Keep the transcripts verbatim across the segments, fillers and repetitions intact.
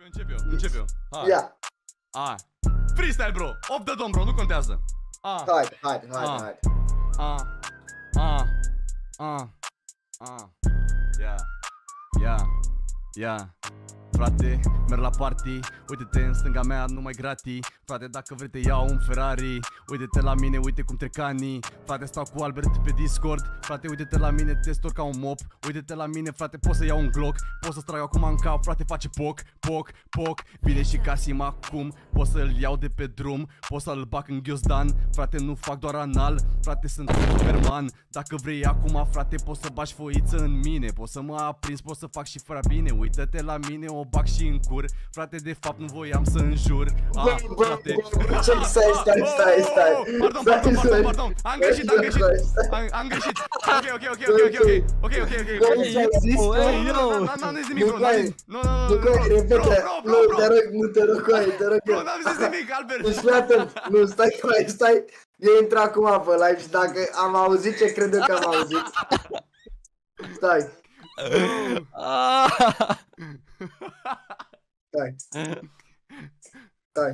eu, încep eu, încep eu. Hai. Ia. A. Freestyle, bro. opt de domn, bro, nu contează. A. Hai, hai, hai, a. hai. A. A. A. A. Ia. Ia. Ia. Frate, merg la party, uite-te în stânga mea, nu mai gratii. Frate, dacă vrei te iau un Ferrari. Uite-te la mine, uite cum trec anii. Frate, stau cu Albert pe Discord. Frate, uite-te la mine, te storc ca un mop. Uite-te la mine, frate, pot să iau un Glock. Pot să-ți trag acum în cap, frate, face poc, poc, poc. Vine și Casim acum, pot să-l iau de pe drum. Pot să-l bag în ghiozdan, frate, nu fac doar anal. Frate, sunt Superman. Dacă vrei acum, frate, poți să bagi foiță în mine. Poți să mă aprins, poți să fac și fără bine. Uite-te la mine, o bag și în cur. Frate, de fapt nu voiam să înjur. A, frate. Stai, stai, stai, stai, stai. Pardon, pardon, pardon, pardon. Am greșit, am greșit. Am greșit. Ok, ok, ok, ok, ok, ok. Ok, ok, ok. Nu zis nimic, bro. Nu, nu, nu, nu, te rog, nu te rog, te rog. Nu, n-am zis nimic, Albert. Deci, frate, nu, stai, stai, stai. Eu intru acum pe live și dacă am auzit ce credem că am auzit. Stai. Stai. Stai.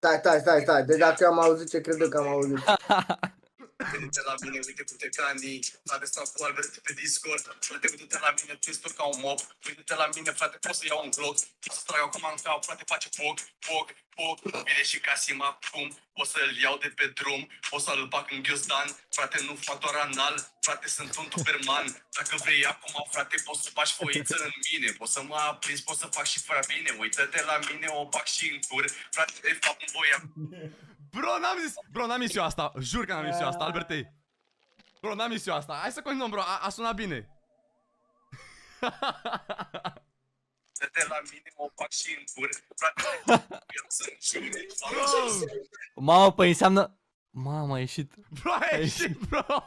Stai, stai, stai, stai. Deci dacă am auzit ce cred că am auzit. Uite-te la mine, uite cum te cani. Frate, stau cu Albert pe Discord. Frate, uite-te la mine, te storc ca un mop. Uite-te la mine, frate, pot să iau un Glock. Pot să trag acum în cap, frate, face poc, poc, poc. Vine și Casim acum, o să-l iau de pe drum. O să-l bag în ghiozdan, frate, nu fac doar anal. Frate, sunt un Superman. Dacă vrei acum, frate, poți să faci foiță în mine. Poți să mă aprins, poți să fac și fără bine. Uite-te la mine, o bag și în cur. Frate, de fapt, nu voiam. Bro, n-am zis, bro, n-am zis eu asta, jur că n-am zis eu asta, Albertei. Bro, n-am zis eu asta, hai să continuăm, bro, a, a sunat bine. De la mine mă fac și în cur, frate, eu sunt jure. Mamă, păi înseamnă... Mamă, a ieșit. Bro, a ieșit, bro.